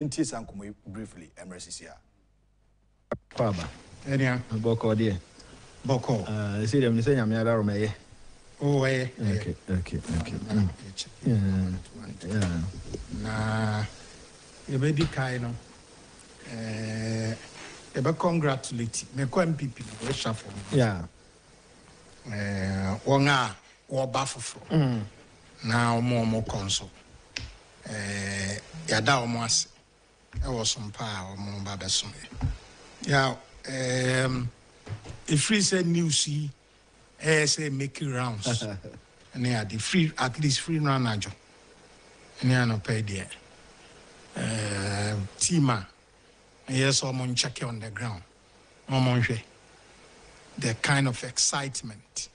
Briefly, MRCCR. Papa, anyhow, Boko, dear Boko. I see them saying I'm not me. Oh, eh, okay. Nah, you may be kind of ever congratulate me. NPP, shuffle, yeah. Wonga or baffle now more console. Yada almost. I was some power more by the sun. Yeah, if we said new see, I say make rounds, and they are the free at least free run. And they are not paid yet. Tima, yes, someone check on the ground. The kind of excitement,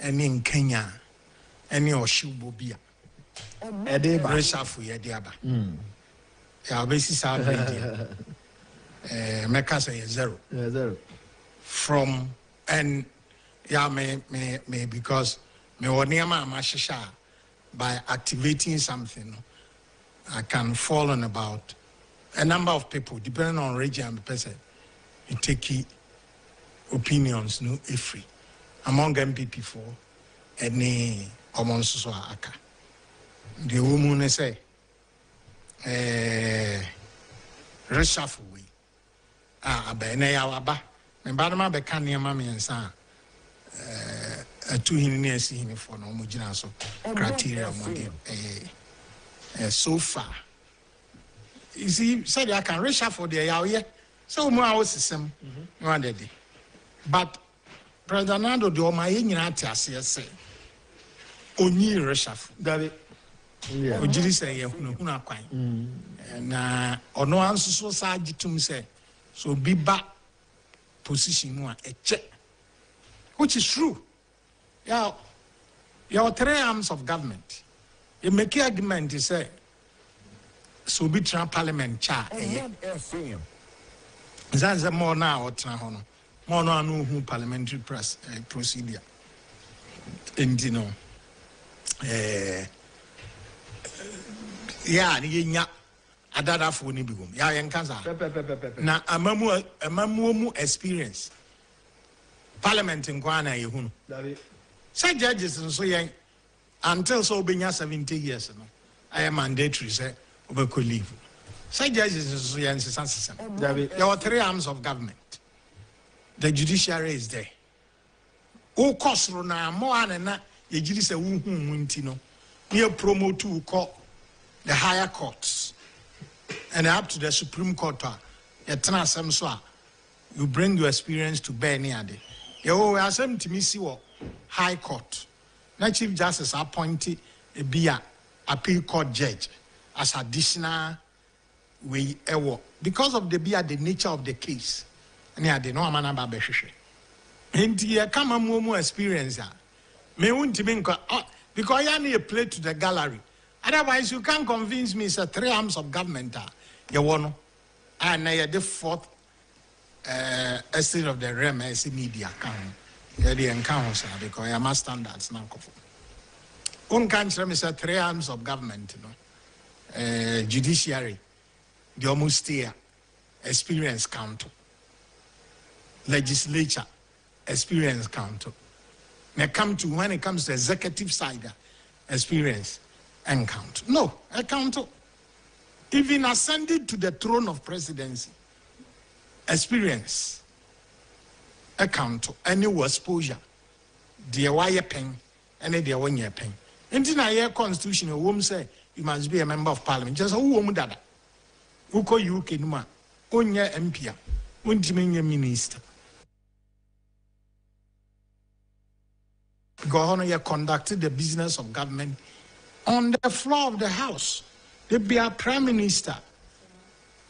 and in Kenya, any Oshubobia, a day by Safu, a diaba. Yeah, basis are make us say zero. Yeah, zero. From and yeah, me because me wonyama mashisha by activating something, I can fall on about a number of people depending on region and person. You take opinions no free among MPP for any among Suswa Aka. The woman say. Reshuffle we. Abene awaba. Me badama be kan niam me nsa. Atu hin ne asi hin for no mo gina so. Criteria mo dey. So far. You see said I can reshuffle the yaw here. So mo awo system. No adede. But President Nando do my nyina atiase say. Onyi reshuffle. David Ojiri say ye hunu akwan na ono ansoso sa agitum say so biba position mu a eche which is true. Yeah, your three arms of government you make argument say so be tran parliament cha eh zanza more now tran ho no more no anu hu parliamentary press procedure endino yeah, niya adada for ni bigum. Yeah, yankaza. Na amamu experience. Parliament in Guana yehunu. Say judges and so young until so being 70 years. No, I am mandatory. Say over could leave. Say judges and so young system. There are three arms of government. The judiciary is there. O cost na more and na ye judiciary wuntino. You promote to call the higher courts and up to the Supreme Court. You bring your experience to bear near the High Court. Now, Chief Justice appointed a appeal court judge as additional way because of the nature of the case. And yeah, they know I'm an ababeshe. And here come a more experience. Me won't mean because I need a play to the gallery. Otherwise, you can't convince me it's a three arms of government. You want and the fourth estate of the realm is media account. The encounters because I must standards now. One country is a three arms of government, judiciary, the almost here, experience count, legislature, experience count. They come to when it comes to executive side experience and count. No, I count. Even ascended to the throne of presidency, experience, a count, any exposure, the wire pen, any the one year pen. And in our constitution, a woman say you must be a member of parliament. Just a woman that who call you Kenuma, on your MP, on your minister. Governor conducted the business of government on the floor of the house. They be a prime minister,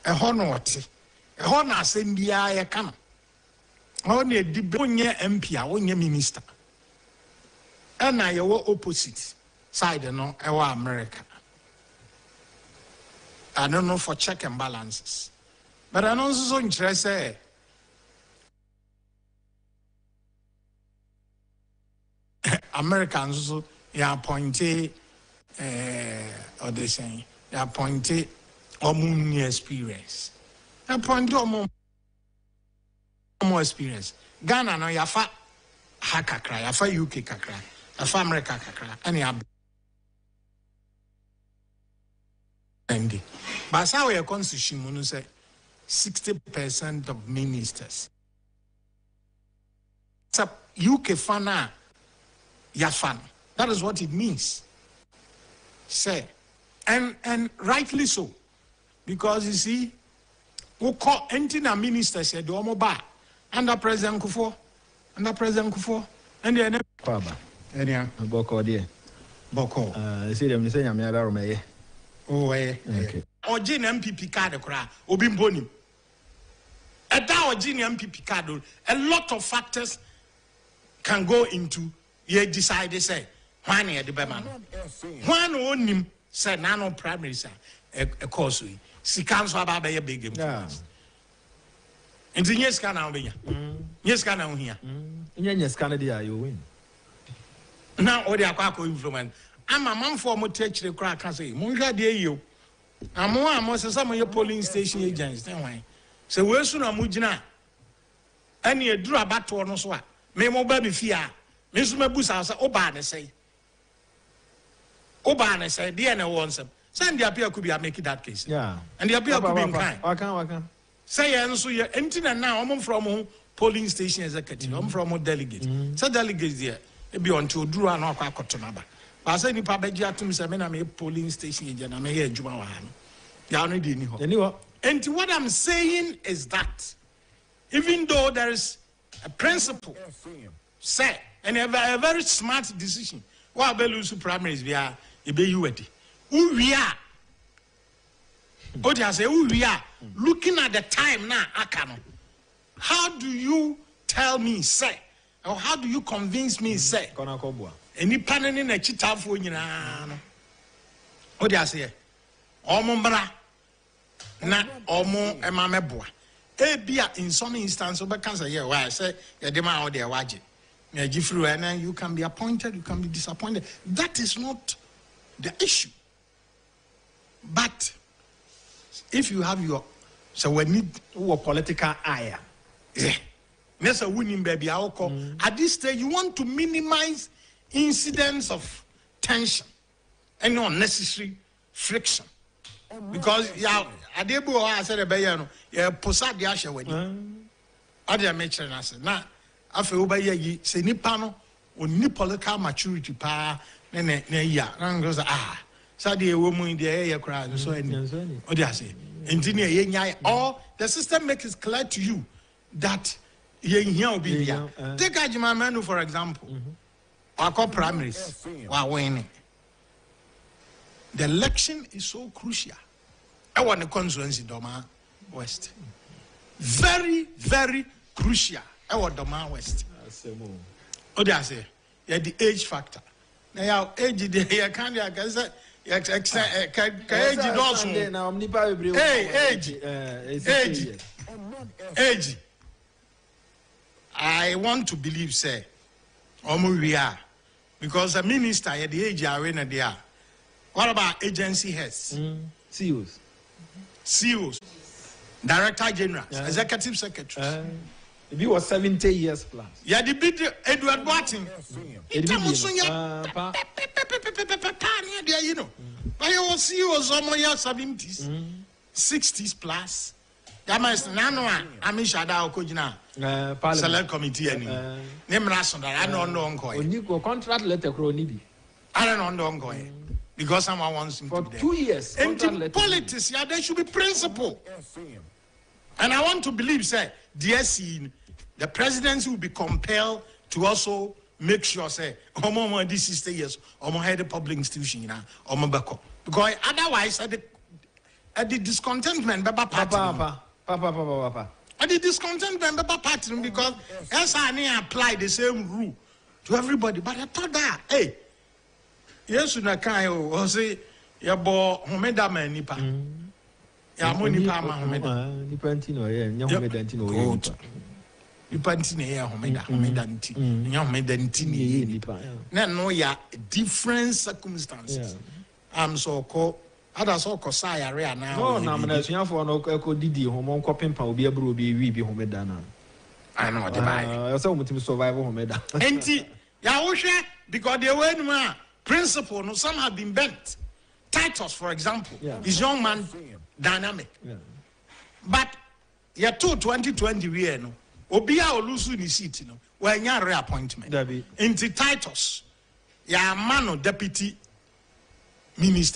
a honor, assembly, a come. Only a debonye MP, only minister. And I were opposite side, no, our America. I don't know for check and balances, but I know so interested. Americans also appointed, or they say, they appointed Omunia experience. Upon Domo experience. Ghana no yafa hakakra, yafa UK kakra, yafa America kakra, and ya. But how your constitution say 60% of ministers. So UK fana yafan. That is what it means. Say, and rightly so, because you see, we call anti-na minister said Omoba under President Kufuor, and the Papa, any Boko dear Boko. See them saying I'm not Romeo. Oh, eh, okay. Or Jin MPP card, Obin Bonim. At that, Jin MPP card, a lot of factors can go into ye decide they say. One year the Beman. One on him said nano primary sir a course we see can't about a big and yes can now be yes can now here yes Canada you win now all the aquaco influence I'm a man for more church the crack and say Munga dear you I'm one most of some of your polling station agents anyway so we're soon a mujina and you drew a battle on us what may more baby fear Miss Mabusa Obana say Obana said, DNA wants him. Send the appeal could be making that case. Yeah. And the appeal could be in crime. I can. Say, and so you're emptying and now I'm from home polling station executive. I'm from a delegate. So delegates there. It be on to Drew and Oka Cotonaba. But I said, Pabegia to Miss Amena made polling station agent. I may hear Jumawan. You only didn't know. And what I'm saying is that even though there is a principle, say, and a very smart decision, why be lose primaries via? Who we are? But I say who we are. Looking at the time now, Akano. How do you tell me, say, or how do you convince me, say? Any panel in a chita for you know? What do I say? Omombra, na omo emameboa. Ebia in some instance, over cancer here where I say the demand or their waji. You can be appointed, you can be disappointed. That is not the issue. But if you have your so we need a political eye. Yeah. At this stage, you want to minimize incidents of tension and unnecessary friction. Because yeah, I said the after over ye say Nipano or Nipolaka maturity pa ya goes ah Sadia woman in the air cry so what do I say engineer or the system makes it clear to you that you'll be here. Take Ajima Manu for example. I call primaries while winning. The election is so crucial. I want the constituency Doma West. Very, very crucial. I was the man West. Oh, that's it. Yeah, the age factor. Now, age, the hair candy, I guess. Age. I want to believe, say, we are. Because a minister at the age are when they are. What about agency heads? CEOs. Director Generals. Yeah. Executive Secretaries. He was 70 years plus. Yeah, the big Edward Martin. You know. But he was almost 70s, 60s plus. That means Nanoa, Amishada Okojina, select committee. Name Rason, I don't know ongoing. When you go contract letter, Cronibi. I don't know ongoing. Because someone wants him to be there. For 2 years. And in politics, yeah, there should be principle. And I want to believe, say, DSC, the presidency will be compelled to also make sure, say, this is 60 years, head the public institution, you know, because otherwise, at the discontentment, Papa. At the discontentment, Papa pattern, because SNA apply the same rule to everybody. But I thought that, hey, yes, you can say, your boy, nipa. Yeah, money pa Mohammed. Dependino, yeah, Mohammed, different circumstances. I'm so called Others all Kosai area now. No, I'm not young for no Didi, Homon Copin, Pabia Bruby, we be Homedana. I know what I saw with him survive Homeda. Auntie, Yahusha, because they were no principle, no, some have been bent. Titus, for example, is young man dynamic. Yeah. But year 2020, we are no. Obia Olusu ni seat, you know, where you are reappointment. Auntie Titus, your man, deputy minister.